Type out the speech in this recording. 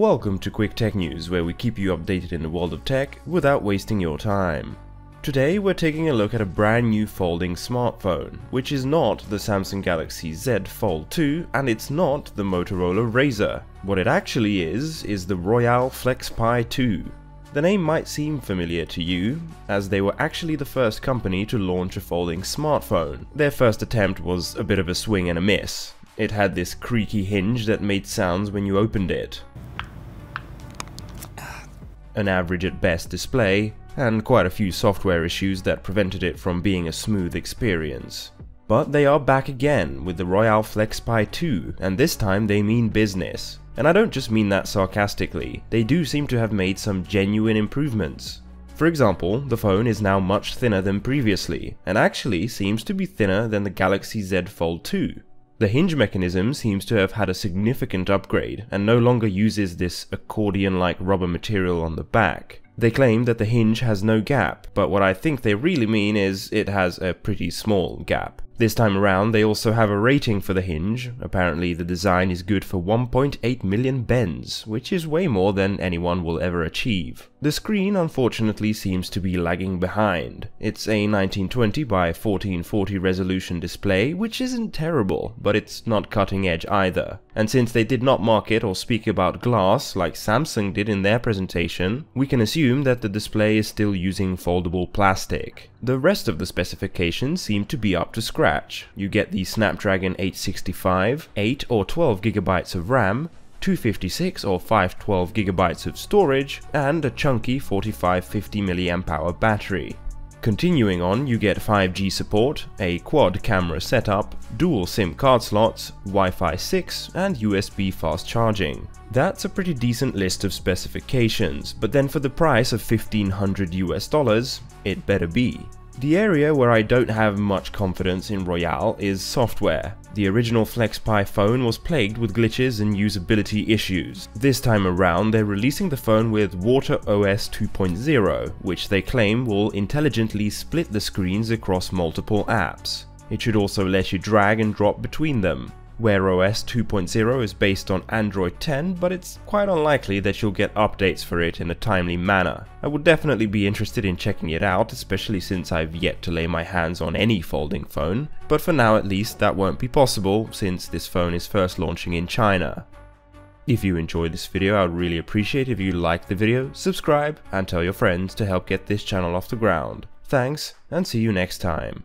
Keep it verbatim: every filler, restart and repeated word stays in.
welcome to Quick Tech News, where we keep you updated in the world of tech without wasting your time. Today we're taking a look at a brand new folding smartphone, which is not the Samsung Galaxy Z Fold two and it's not the Motorola Razr. What it actually is, is the Royole FlexPai two. The name might seem familiar to you, as they were actually the first company to launch a folding smartphone. Their first attempt was a bit of a swing and a miss. It had this creaky hinge that made sounds when you opened it, an average at best display, and quite a few software issues that prevented it from being a smooth experience. But they are back again with the Royole FlexPai two, and this time they mean business. And I don't just mean that sarcastically, they do seem to have made some genuine improvements. For example, the phone is now much thinner than previously, and actually seems to be thinner than the Galaxy Z Fold two. The hinge mechanism seems to have had a significant upgrade and no longer uses this accordion-like rubber material on the back. They claim that the hinge has no gap, but what I think they really mean is it has a pretty small gap. This time around they also have a rating for the hinge. Apparently the design is good for one point eight million bends, which is way more than anyone will ever achieve. The screen unfortunately seems to be lagging behind. It's a nineteen twenty by fourteen forty resolution display, which isn't terrible, but it's not cutting edge either. And since they did not market or speak about glass like Samsung did in their presentation, we can assume that the display is still using foldable plastic. The rest of the specifications seem to be up to scratch. You get the Snapdragon eight sixty-five, eight or twelve gigabytes of RAM, two fifty-six or five twelve gigabytes of storage, and a chunky forty-five fifty milliamp hour battery. Continuing on, you get five G support, a quad camera setup, dual SIM card slots, Wi-Fi six, and U S B fast charging. That's a pretty decent list of specifications, but then for the price of fifteen hundred US dollars, it better be. The area where I don't have much confidence in Royole is software. The original FlexPai phone was plagued with glitches and usability issues. This time around they're releasing the phone with Water O S two point oh, which they claim will intelligently split the screens across multiple apps. It should also let you drag and drop between them. Wear O S two point oh is based on Android ten, but it's quite unlikely that you'll get updates for it in a timely manner. I would definitely be interested in checking it out, especially since I've yet to lay my hands on any folding phone, but for now at least that won't be possible since this phone is first launching in China. If you enjoyed this video, I'd really appreciate if you like the video, subscribe, and tell your friends to help get this channel off the ground. Thanks, and see you next time.